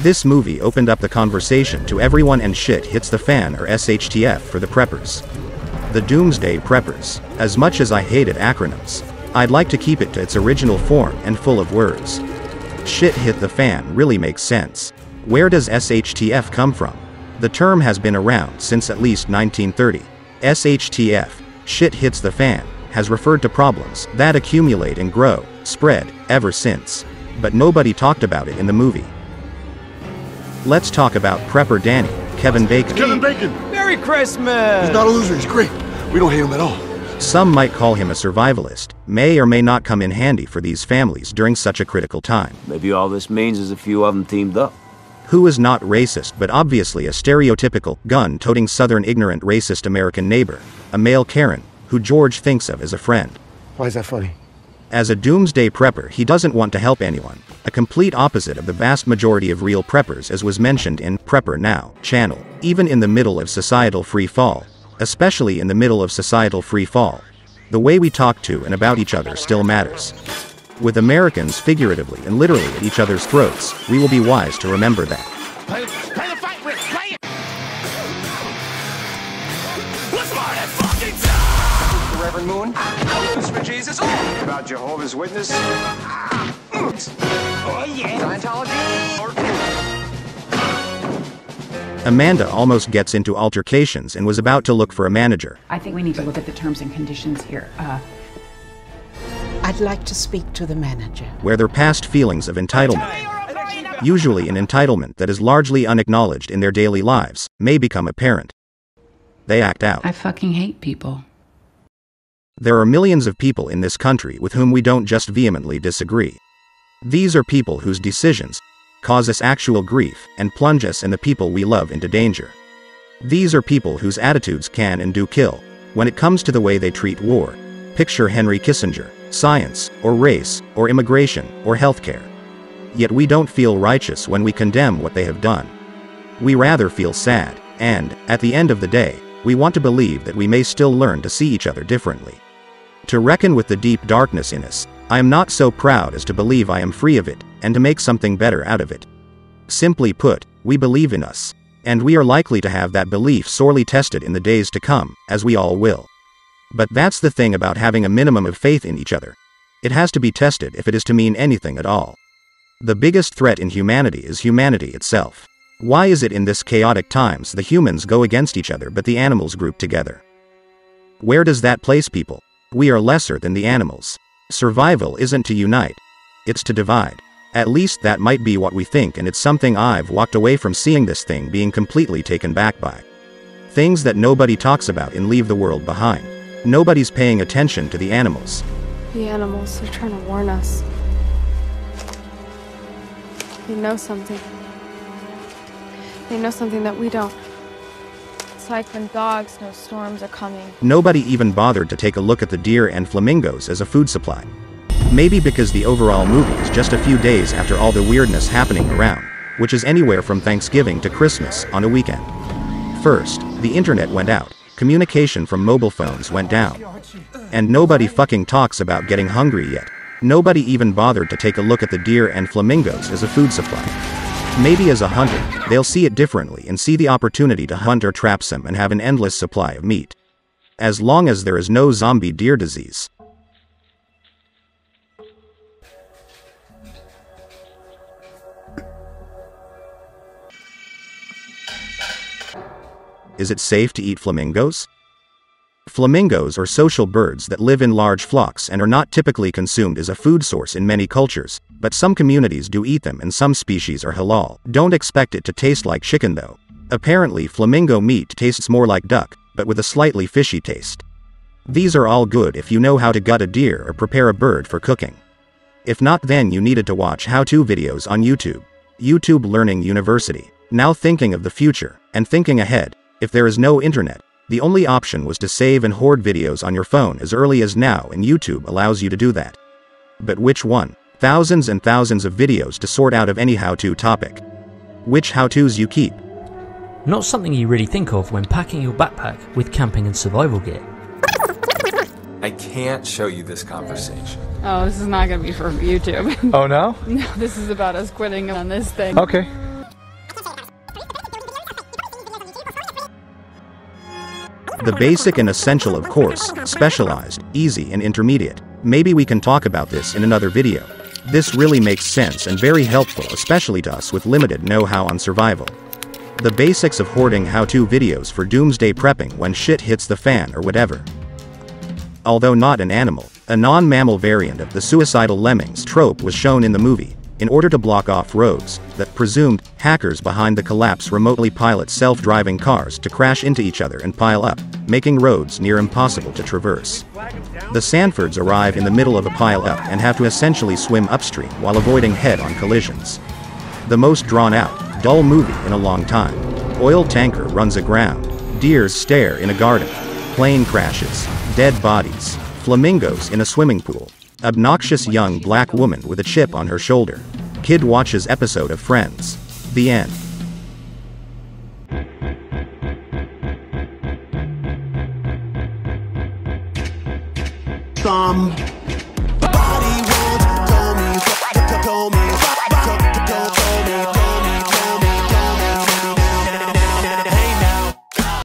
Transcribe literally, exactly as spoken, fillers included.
This movie opened up the conversation to everyone, and shit hits the fan, or S H T F for the preppers. The Doomsday Preppers. As much as I hated acronyms, I'd like to keep it to its original form and full of words. Shit hit the fan really makes sense. Where does S H T F come from? The term has been around since at least nineteen thirty. S H T F, shit hits the fan, has referred to problems that accumulate and grow, spread, ever since. But nobody talked about it in the movie. Let's talk about Prepper Danny, Kevin Bacon. Kevin Bacon! Merry Christmas! He's not a loser, he's great. We don't hate him at all. Some might call him a survivalist, may or may not come in handy for these families during such a critical time. Maybe all this means is a few of them teamed up. Who is not racist, but obviously a stereotypical, gun-toting southern ignorant racist American neighbor, a male Karen, who George thinks of as a friend. Why is that funny? As a doomsday prepper, he doesn't want to help anyone, a complete opposite of the vast majority of real preppers, as was mentioned in Prepper Now channel. Even in the middle of societal free fall, especially in the middle of societal free fall, the way we talk to and about each other still matters. With Americans figuratively and literally at each other's throats, we will be wise to remember that. Play, play the fight, Rick, play it! What's more than fucking time? The Reverend Moon? It's for Jesus. About Jehovah's Witness? Oh yeah. Scientology? Amanda almost gets into altercations and was about to look for a manager. I think we need to look at the terms and conditions here. Uh, I'd like to speak to the manager. Where their past feelings of entitlement, usually an entitlement that is largely unacknowledged in their daily lives, may become apparent. They act out. I fucking hate people. There are millions of people in this country with whom we don't just vehemently disagree. These are people whose decisions cause us actual grief and plunge us and the people we love into danger. These are people whose attitudes can and do kill. When it comes to the way they treat war, picture Henry Kissinger. Science, or race, or immigration, or healthcare. Yet we don't feel righteous when we condemn what they have done. We rather feel sad, and, at the end of the day, we want to believe that we may still learn to see each other differently. To reckon with the deep darkness in us, I am not so proud as to believe I am free of it, and to make something better out of it. Simply put, we believe in us, and we are likely to have that belief sorely tested in the days to come, as we all will. But that's the thing about having a minimum of faith in each other. It has to be tested if it is to mean anything at all. The biggest threat in humanity is humanity itself. Why is it in this chaotic times the humans go against each other but the animals group together? Where does that place people? We are lesser than the animals. Survival isn't to unite. It's to divide. At least that might be what we think, and it's something I've walked away from seeing this thing being completely taken back by. Things that nobody talks about in Leave the World Behind. Nobody's paying attention to the animals. The animals, they're trying to warn us. They know something. They know something that we don't. It's like when dogs know storms are coming. Nobody even bothered to take a look at the deer and flamingos as a food supply. Maybe because the overall movie is just a few days after all the weirdness happening around, which is anywhere from Thanksgiving to Christmas on a weekend. First, the internet went out. Communication from mobile phones went down. And nobody fucking talks about getting hungry yet. Nobody even bothered to take a look at the deer and flamingos as a food supply. Maybe as a hunter, they'll see it differently and see the opportunity to hunt or trap some and have an endless supply of meat. As long as there is no zombie deer disease. Is it safe to eat flamingos? Flamingos are social birds that live in large flocks and are not typically consumed as a food source in many cultures, but some communities do eat them and some species are halal. Don't expect it to taste like chicken though. Apparently flamingo meat tastes more like duck, but with a slightly fishy taste. These are all good if you know how to gut a deer or prepare a bird for cooking. If not, then you needed to watch how-to videos on YouTube. YouTube Learning University. Now thinking of the future, and thinking ahead. If there is no internet, the only option was to save and hoard videos on your phone as early as now, and YouTube allows you to do that. But which one? Thousands and thousands of videos to sort out of any how-to topic. Which how-tos you keep? Not something you really think of when packing your backpack with camping and survival gear. I can't show you this conversation. Oh, this is not going to be for YouTube. Oh no? No, this is about us quitting on this thing. Okay. The basic and essential, of course, specialized, easy and intermediate. Maybe we can talk about this in another video. This really makes sense and very helpful, especially to us with limited know-how on survival. The basics of hoarding how-to videos for doomsday prepping when shit hits the fan or whatever. Although not an animal, a non-mammal variant of the suicidal lemmings trope was shown in the movie. In order to block off roads, the presumed hackers behind the collapse remotely pilot self-driving cars to crash into each other and pile up, making roads near impossible to traverse. The Sanfords arrive in the middle of a pile-up and have to essentially swim upstream while avoiding head-on collisions. The most drawn-out, dull movie in a long time. Oil tanker runs aground. Deers stare in a garden. Plane crashes. Dead bodies. Flamingos in a swimming pool. Obnoxious young black woman with a chip on her shoulder. Kid watches episode of Friends. The end. Thumb. Body wants to go me, to go me.